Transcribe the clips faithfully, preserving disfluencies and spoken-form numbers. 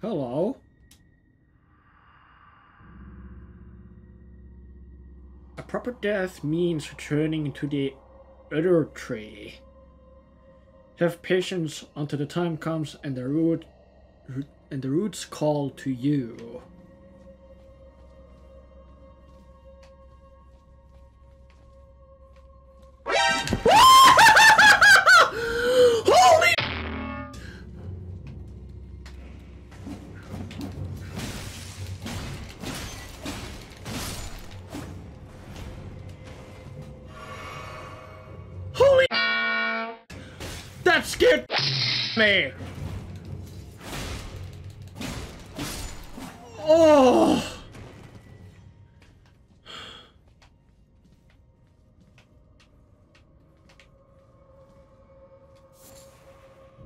Hello. A proper death means returning to the Erdtree. Have patience until the time comes and the root and the roots call to you. Holy! Holy! That scared me. Oh.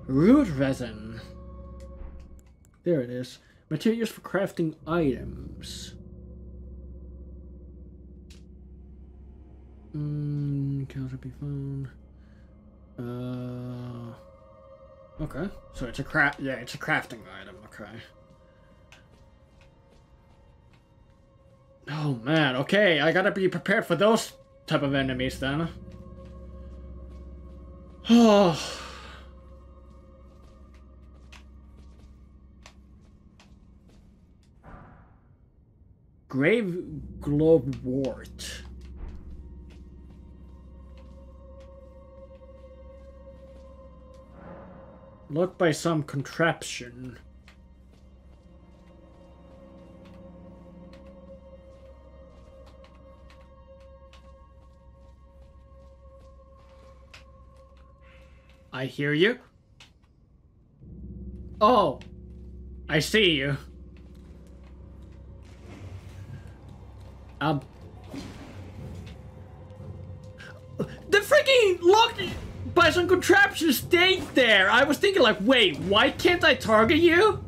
Root resin. There it is. Materials for crafting items. Mm, cannot be found. Uh. Okay. So it's a craft. Yeah, it's a crafting item. Okay. Oh man. Okay, I gotta be prepared for those type of enemies then. Oh. Grave globe wart. Locked by some contraption. I hear you. Oh, I see you. Um, the freaking locked by some contraption stayed there. I was thinking like, wait, why can't I target you?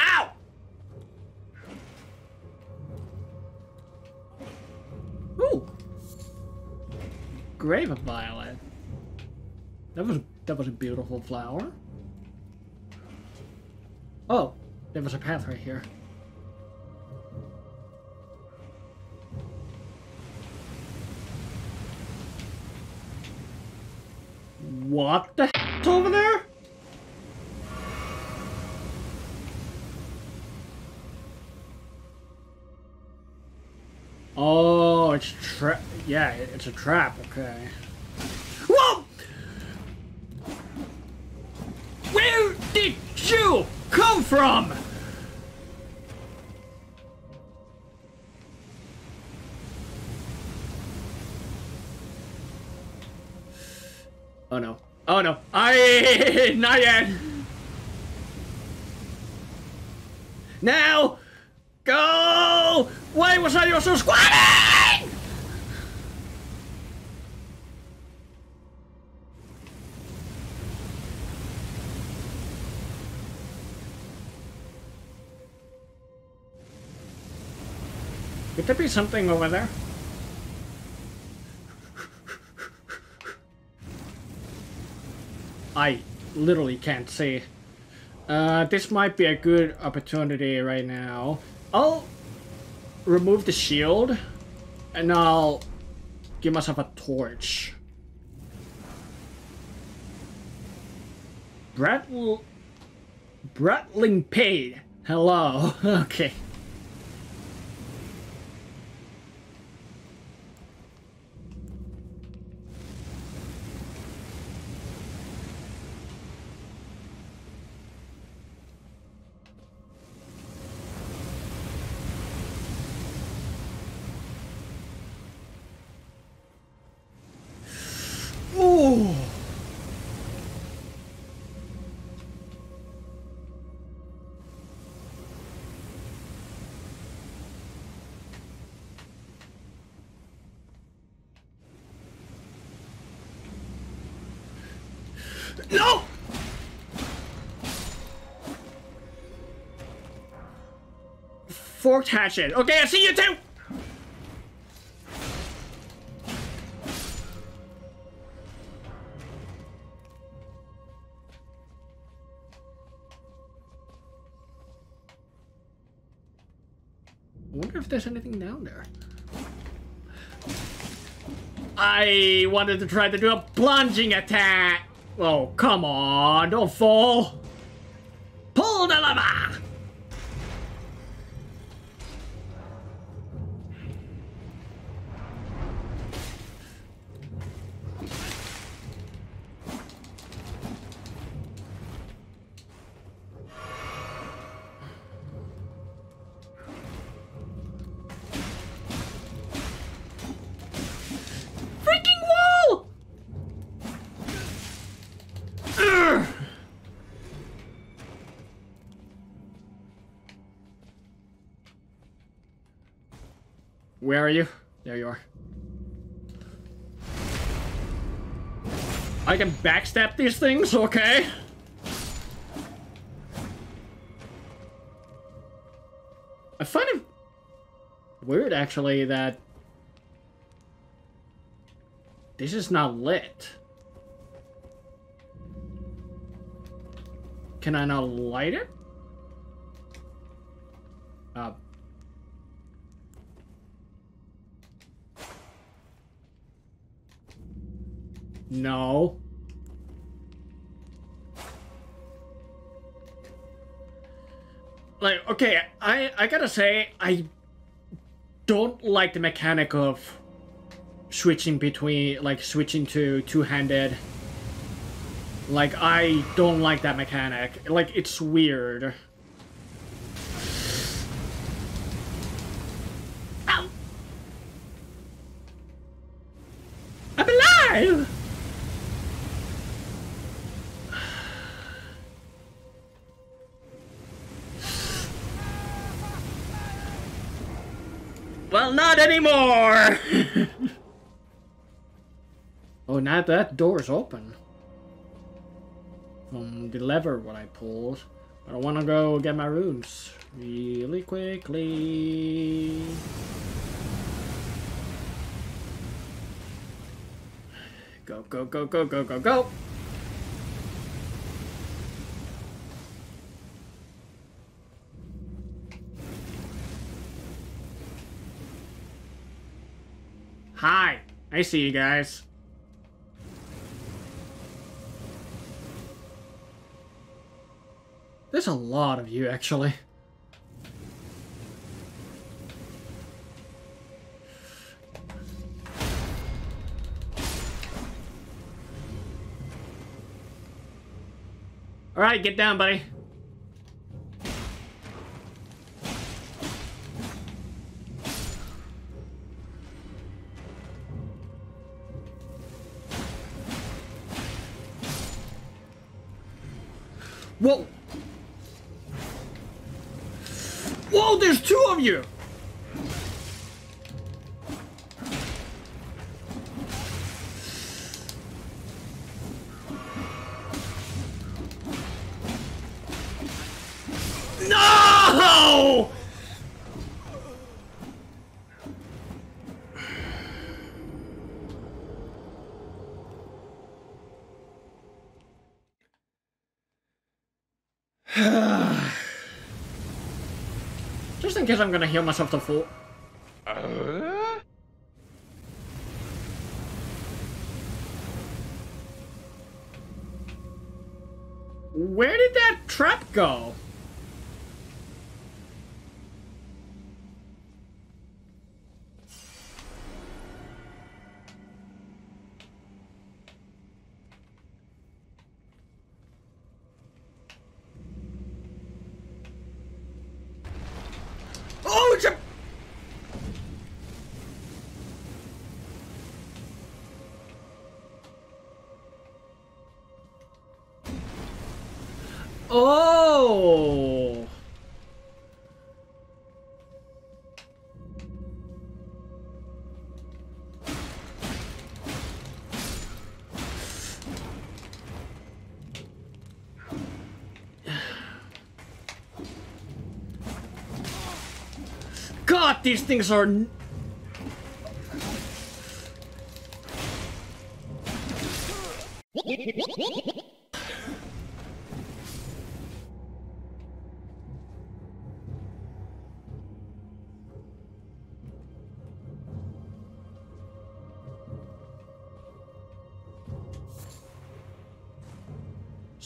Ow! Ooh. Grave of Violet. That was That was a beautiful flower. Oh, there was a path right here. What the heck's over there? Oh, it's trap. Yeah, it's a trap. Okay. Whoa! Where did you come from? Oh no. Oh no. I not yet. Now go! Why was I also squatting? Could there be something over there? I literally can't see. Uh, this might be a good opportunity right now. I'll remove the shield and I'll give myself a torch. Bratl- Bratling Paid. Hello. Okay. No! Forked hatchet. Okay, I see you too! wonder if there's anything down there. I wanted to try to do a plunging attack. Oh, come on. Don't fall. Pull the lever. Where are you? There you are. I can backstab these things, okay? I find it weird, actually, that this is not lit. Can I not light it? Uh... No. Like, okay, I, I gotta say, I don't like the mechanic of switching between, like, switching to two-handed. Like, I don't like that mechanic. Like, it's weird. Ow! I'm alive! Well, not anymore! Oh, now that door's open. From the lever what I pulled. But I want to go get my runes. Really quickly. Go, go, go, go, go, go, go! Hi! I see you guys. There's a lot of you, actually. Alright, get down, buddy. Whoa! Whoa, there's two of you! No! Just in case I'm gonna heal myself to full. Uh? Where did that trap go? Oh! God, these things are... N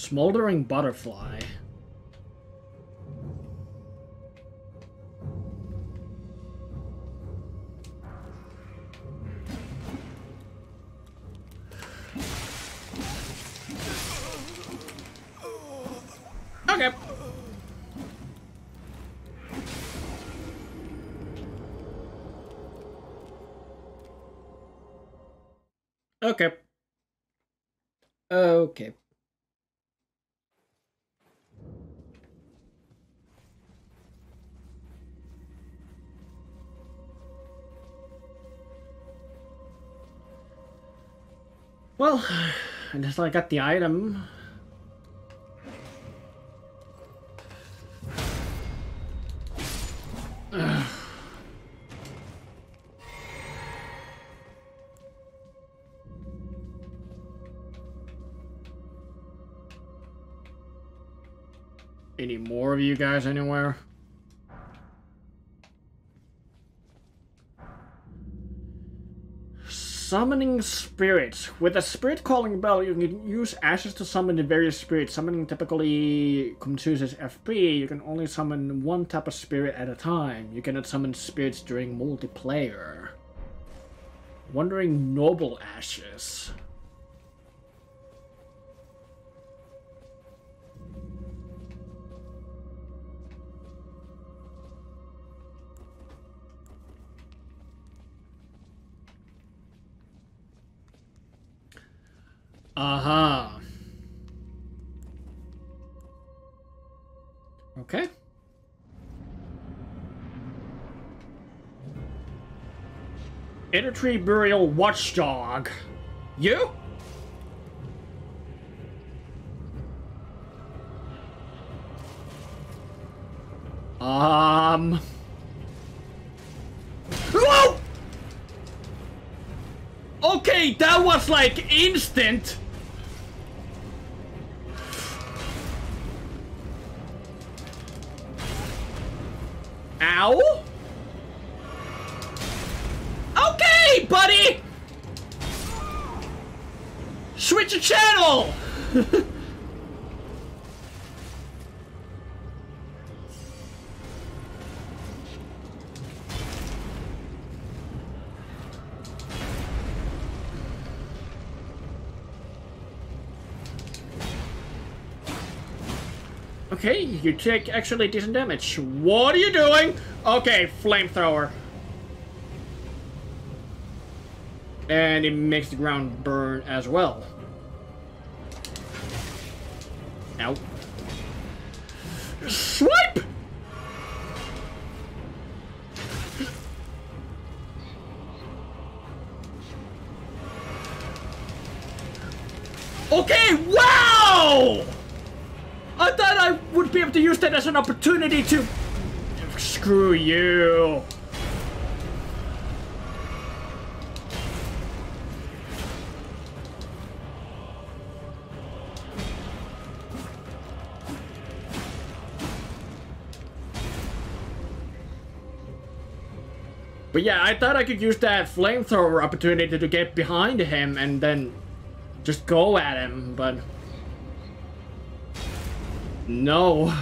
Smoldering butterfly. Okay. Okay. Okay. Well, until I got the item. Ugh. Any more of you guys anywhere? Summoning spirits. With a spirit calling bell, you can use ashes to summon the various spirits. Summoning typically consumes F P. You can only summon one type of spirit at a time. You cannot summon spirits during multiplayer. Wandering Noble Ashes. Uh-huh. Okay. Erdtree Burial Watchdog. You? Um... Whoa! Okay, that was like instant! Ow! Okay, buddy! Switch your channel! Okay, you take actually decent damage. What are you doing? Okay, flamethrower. And it makes the ground burn as well. Ow. Swipe! Okay, wow! I thought I would be able to use that as an opportunity to... Screw you. But yeah, I thought I could use that flamethrower opportunity to get behind him and then just go at him, but... No.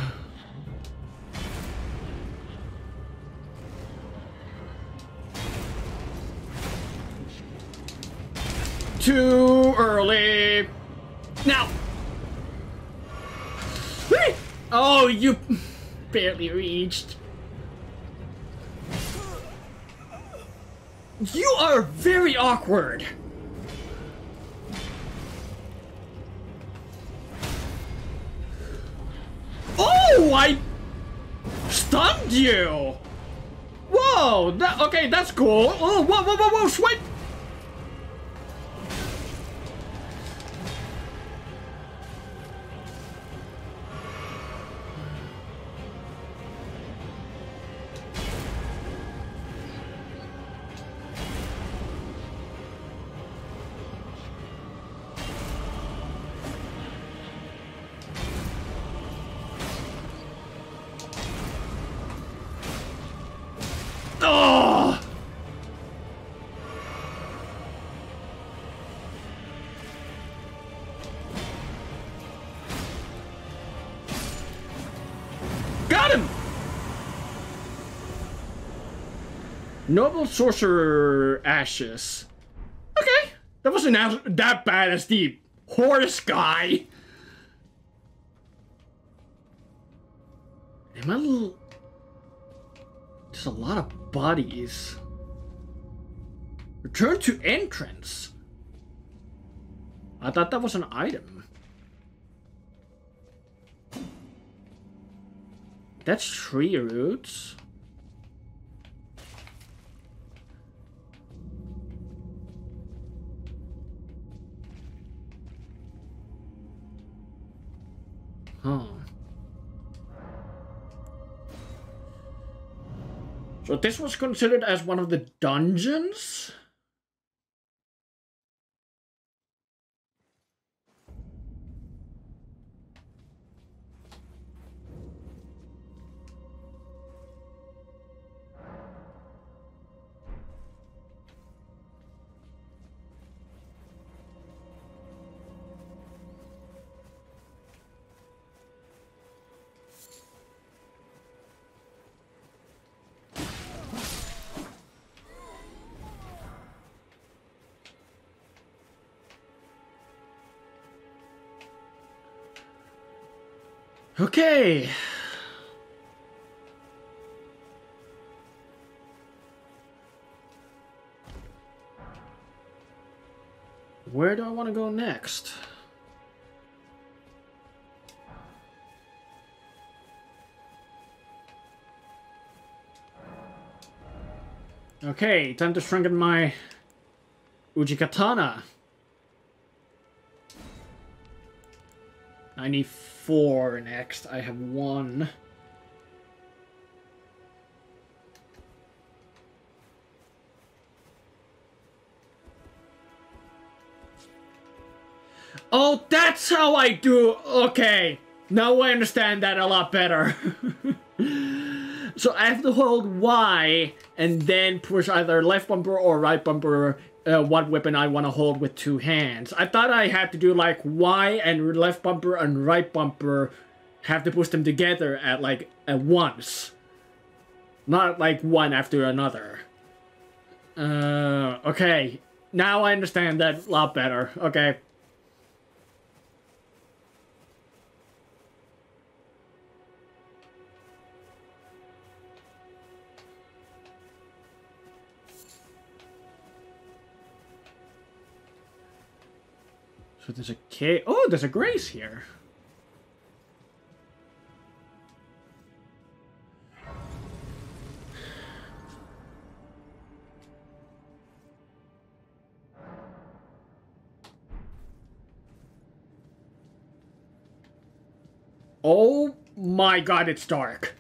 Too early. Now. Oh, you barely reached. You are very awkward. Oh, I stunned you! Whoa! That, okay, that's cool. Oh, whoa, whoa, whoa, whoa, swipe! Noble Sorcerer Ashes. Okay. That wasn't as that bad as the horse guy. Am I l- There's a lot of bodies. Return to entrance. I thought that was an item. That's tree roots. Huh. So this was considered as one of the dungeons? Okay. Where do I want to go next? Okay, time to strengthen my Uchi katana. ninety-four next. I have one. Oh, that's how I do. Okay. Now I understand that a lot better. So I have to hold Y and then push either left bumper or right bumper. Uh, what weapon I want to hold with two hands. I thought I had to do like Y and left bumper and right bumper, have to push them together at like at once, not like one after another. Uh, okay, now I understand that a lot better. Okay. So there's a K. Oh, there's a grace here. Oh my God, it's dark.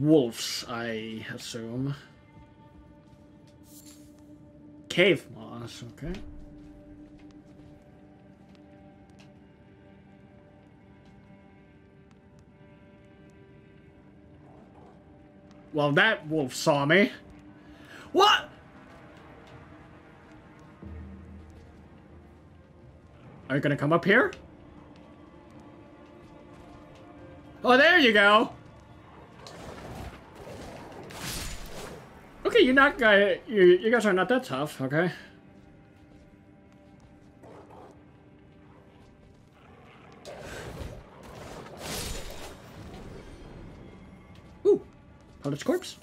Wolves, I assume. Cave moss, okay. Well, that wolf saw me. What? Are you gonna come up here? Oh, there you go. Okay, you're not guy. You, you guys are not that tough. Okay. Ooh, howler scorp.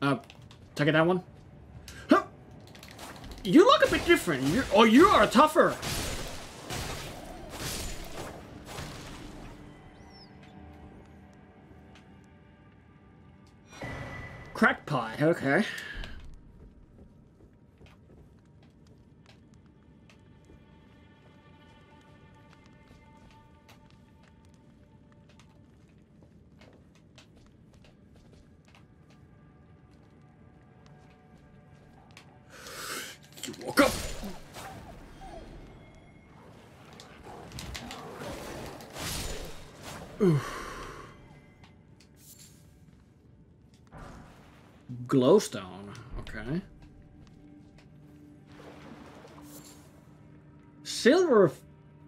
Uh, take it that one. Huh. You look a bit different. You're, oh, you are tougher. Crack pie, okay. You woke up. Ooh. Glowstone. Okay. Silver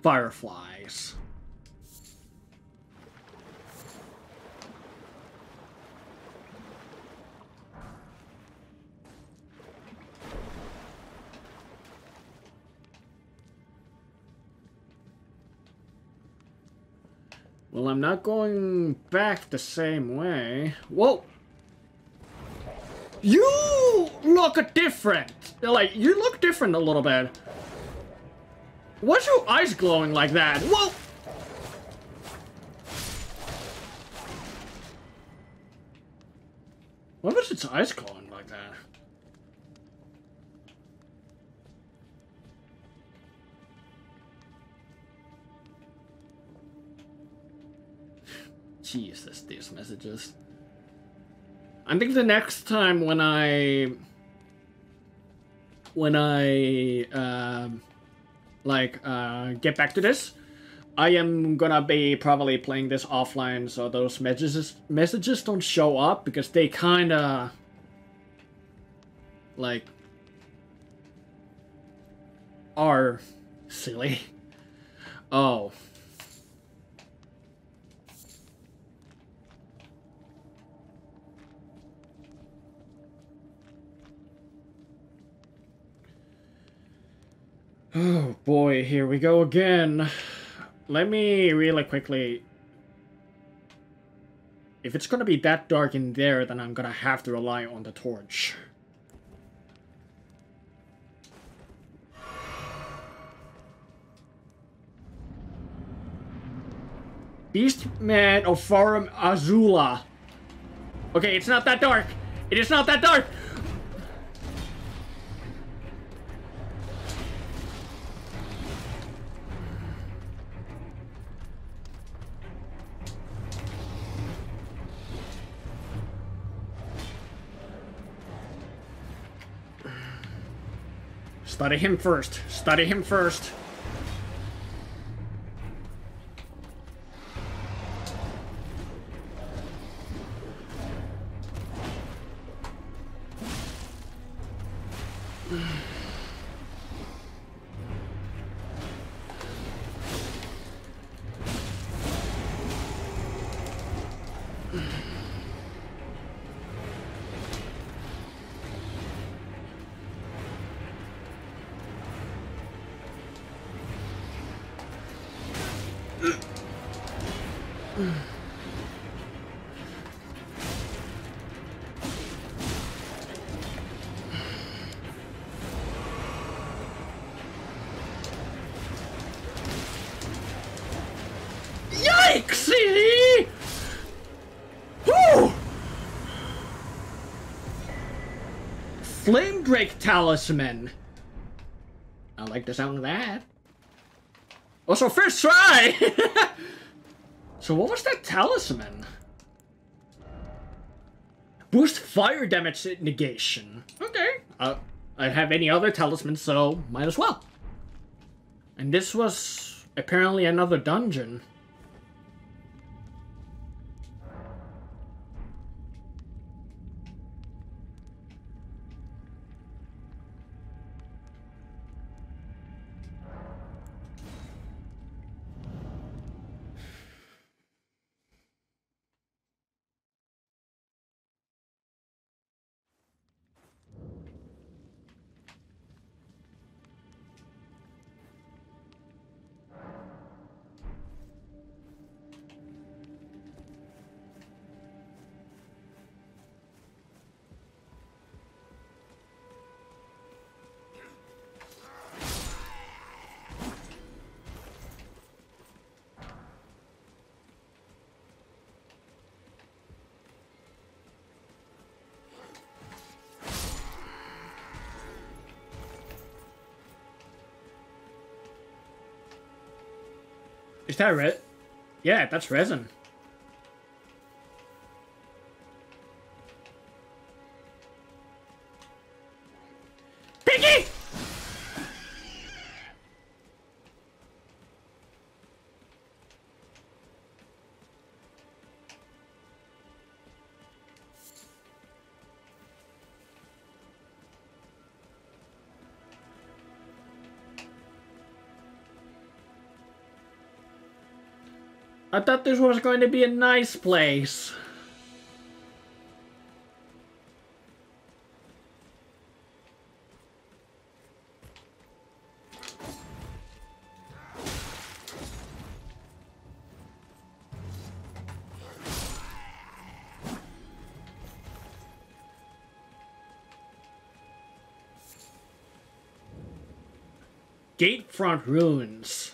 fireflies. Well, I'm not going back the same way. Whoa! You look different! Like, you look different a little bit. What's your eyes glowing like that? Whoa! Why was its eyes glowing like that? Jesus, these messages. I think the next time when I... When I, uh, like, uh, get back to this, I am gonna be probably playing this offline so those messages, messages don't show up, because they kinda... Like... Are silly. Oh. Oh boy, here we go again. Let me really quickly... If it's gonna be that dark in there, then I'm gonna have to rely on the torch. Beastman of Farum azula. Okay, it's not that dark. It is not that dark. Study him first. Study him first. Break talisman. I like the sound of that. Also, first try. So what was that talisman? Boost fire damage negation. Okay. Uh, I have any other talisman, so might as well. And this was apparently another dungeon. Is that re- Yeah, that's resin. Piggy! I thought this was going to be a nice place. Gatefront Ruins.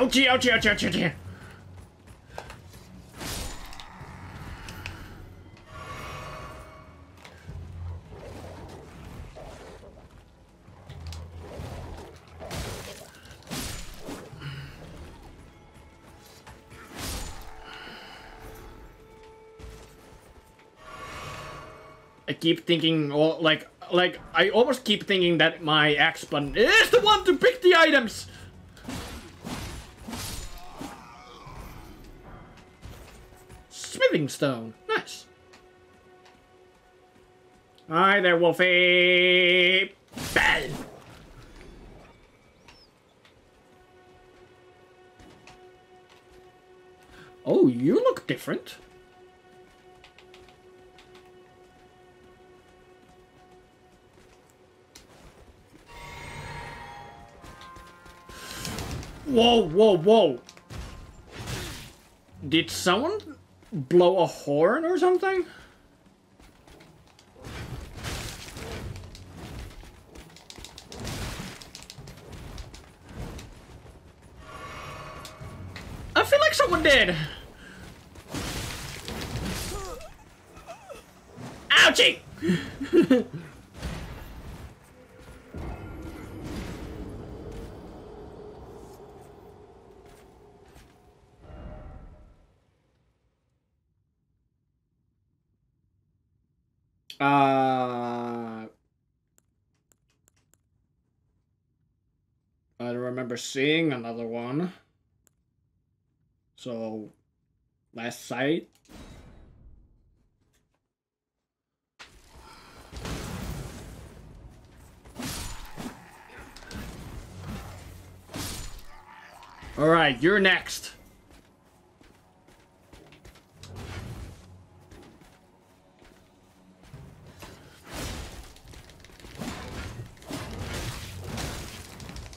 Ouchie, ouchie, ouchie, ouchie, ouchie. I keep thinking, well, like, like, I almost keep thinking that my axe button is the one to pick the items. Stone. Nice. Hi there, Wolfie. Bell. Oh, you look different. Whoa, whoa, whoa. Did someone blow a horn or something? I feel like someone did. Ouchie! Uh, I don't remember seeing another one. So, last sight. All right, you're next.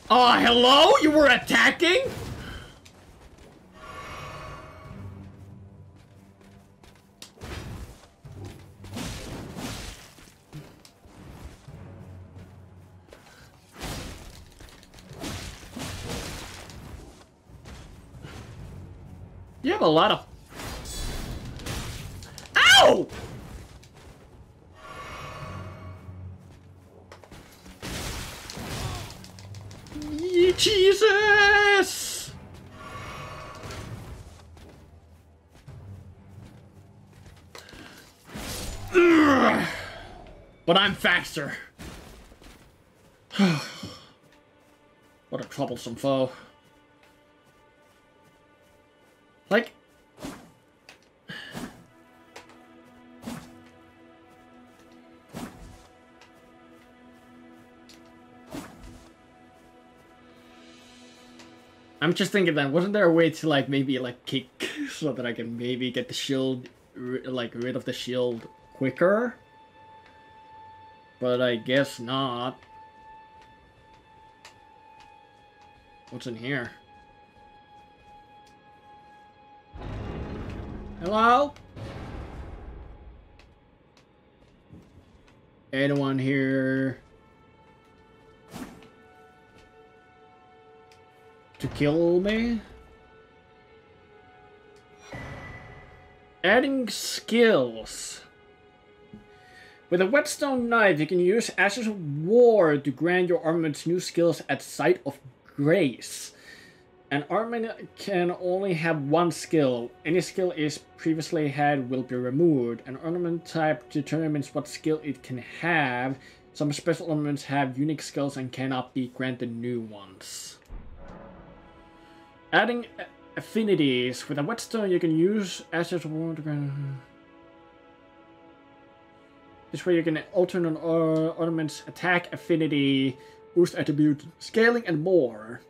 Uh, hello? You were attacking? You have a lot of... Ow! Jesus! Ugh. But I'm faster. What a troublesome foe. Like... I'm just thinking that, wasn't there a way to, like, maybe, like, kick so that I can maybe get the shield, like, rid of the shield quicker? But I guess not. What's in here? Hello? Anyone here? To kill me? Adding skills. With a whetstone knife, you can use Ashes of War to grant your armaments new skills at Sight of Grace. An Armin can only have one skill. Any skill it's previously had will be removed. An ornament type determines what skill it can have. Some special ornaments have unique skills and cannot be granted new ones. Adding affinities. With a whetstone you can use Ashes of War. This way you can alternate an ornament's attack, affinity, boost attribute, scaling, and more.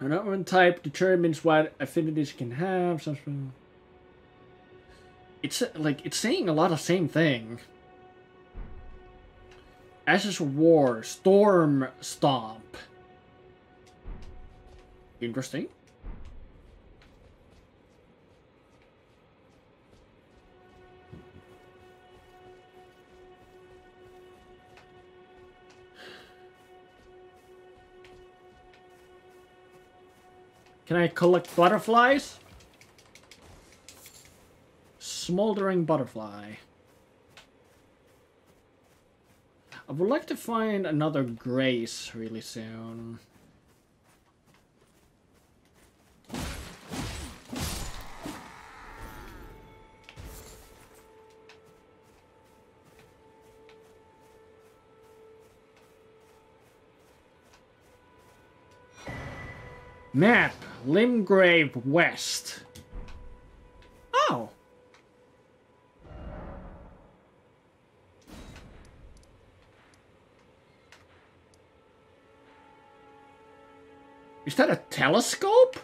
An ornament type determines what affinities can have. Something. It's like it's saying a lot of same thing. Ashes of War, Storm Stomp. Interesting. Can I collect butterflies? Smoldering butterfly. I would like to find another grace really soon. Map. Limgrave West. Oh! Is that a telescope?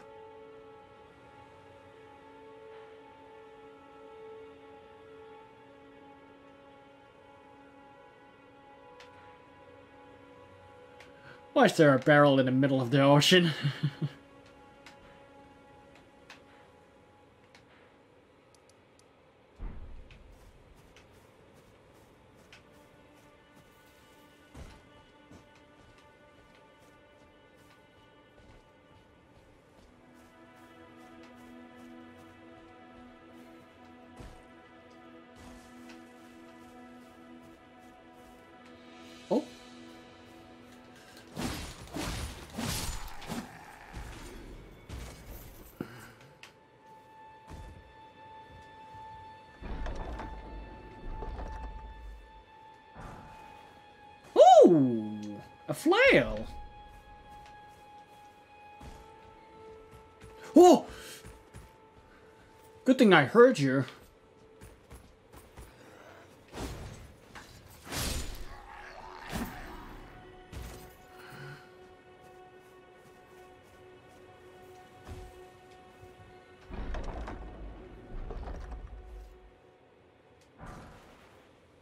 Why is there a barrel in the middle of the ocean? A flail. Oh! Good thing I heard you.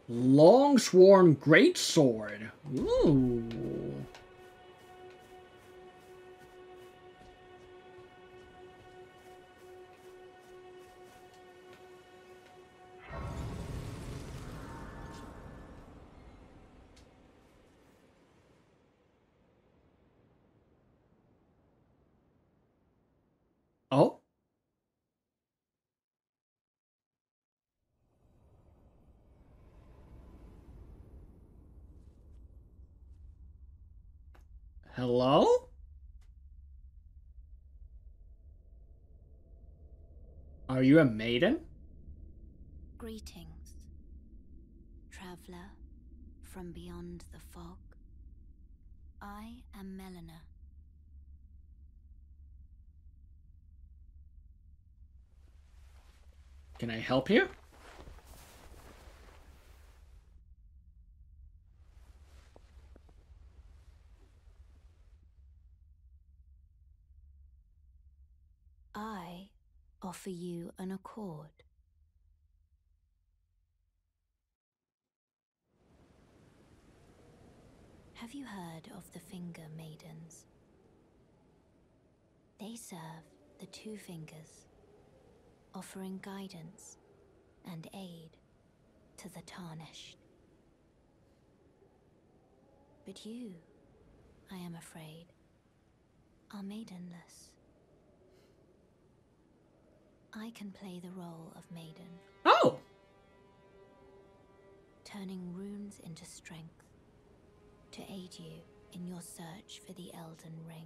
Longsworn greatsword. Ooh. Hello? Are you a maiden? Greetings, traveler from beyond the fog. I am Melina. Can I help you? Offer you an accord. Have you heard of the Finger Maidens? They serve the Two Fingers, offering guidance and aid to the tarnished. But you, I am afraid, are maidenless. I can play the role of maiden. Oh! Turning runes into strength to aid you in your search for the Elden Ring.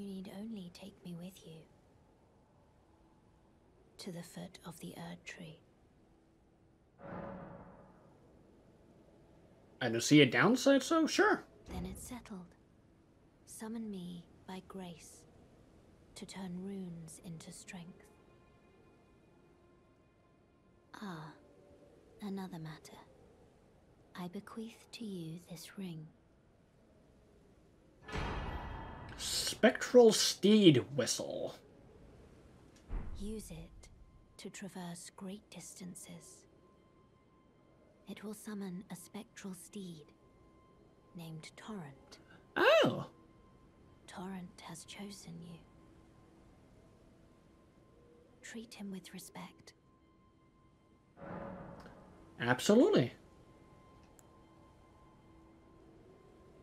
You need only take me with you to the foot of the Erdtree. I don't see a downside, so sure. Then it's settled. Summon me by grace to turn runes into strength. Ah, another matter. I bequeath to you this ring. Spectral Steed Whistle. Use it to traverse great distances. It will summon a spectral steed named Torrent. Oh! Torrent has chosen you. Treat him with respect. Absolutely.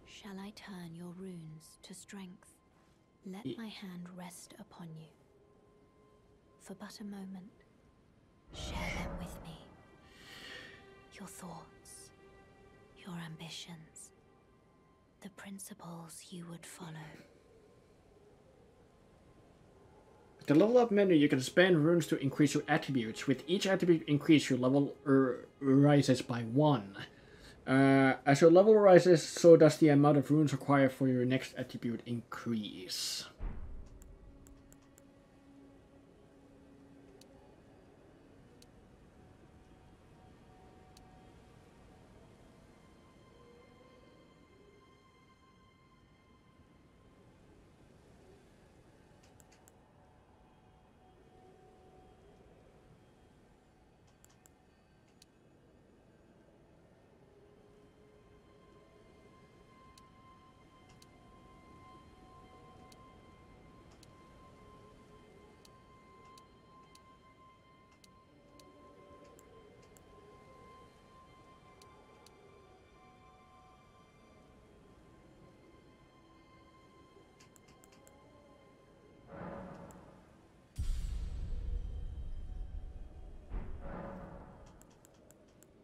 Shall I turn your runes to strength? Let y my hand rest upon you. For but a moment, share them with me. Your thoughts, your ambitions, the principles you would follow. With the level up menu, you can spend runes to increase your attributes. With each attribute increase, your level er rises by one. Uh, as your level rises, so does the amount of runes required for your next attribute increase.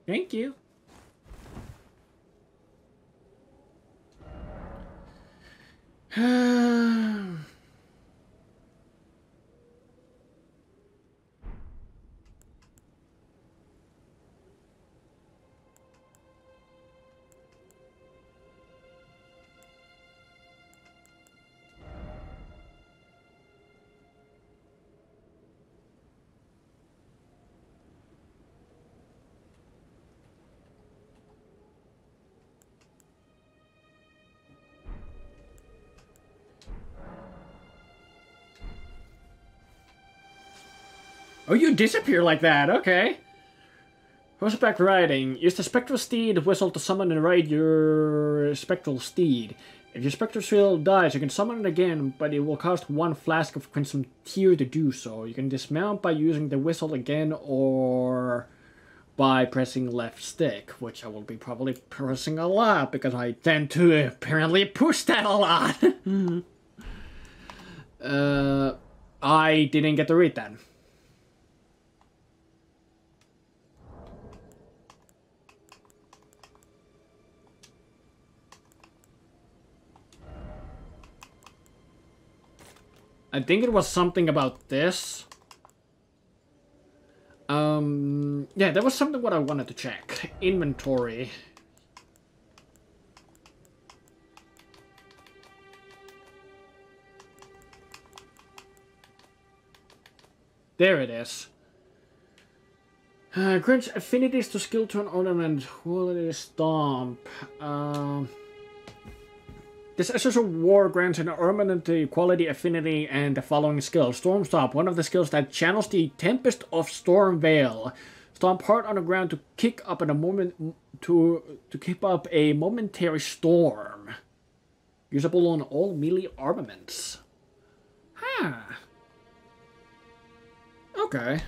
Thank you. Oh, you disappear like that, okay. Horseback riding. Use the spectral steed whistle to summon and ride your spectral steed. If your spectral steed dies, you can summon it again, but it will cost one flask of crimson tear to do so. You can dismount by using the whistle again or by pressing left stick, which I will be probably pressing a lot because I tend to apparently push that a lot. uh, I didn't get to read that. I think it was something about this. Um, yeah, that was something what I wanted to check. Inventory. There it is. Uh, grants affinities to skill to an ornament. Holy Stomp. Um... This Ashes of War grants an ornament to quality, affinity, and the following skills. Stormstop, one of the skills that channels the Tempest of Storm Veil. Stomp hard on the ground to kick up in a moment to to keep up a momentary storm. Usable on all melee armaments. Huh. Okay.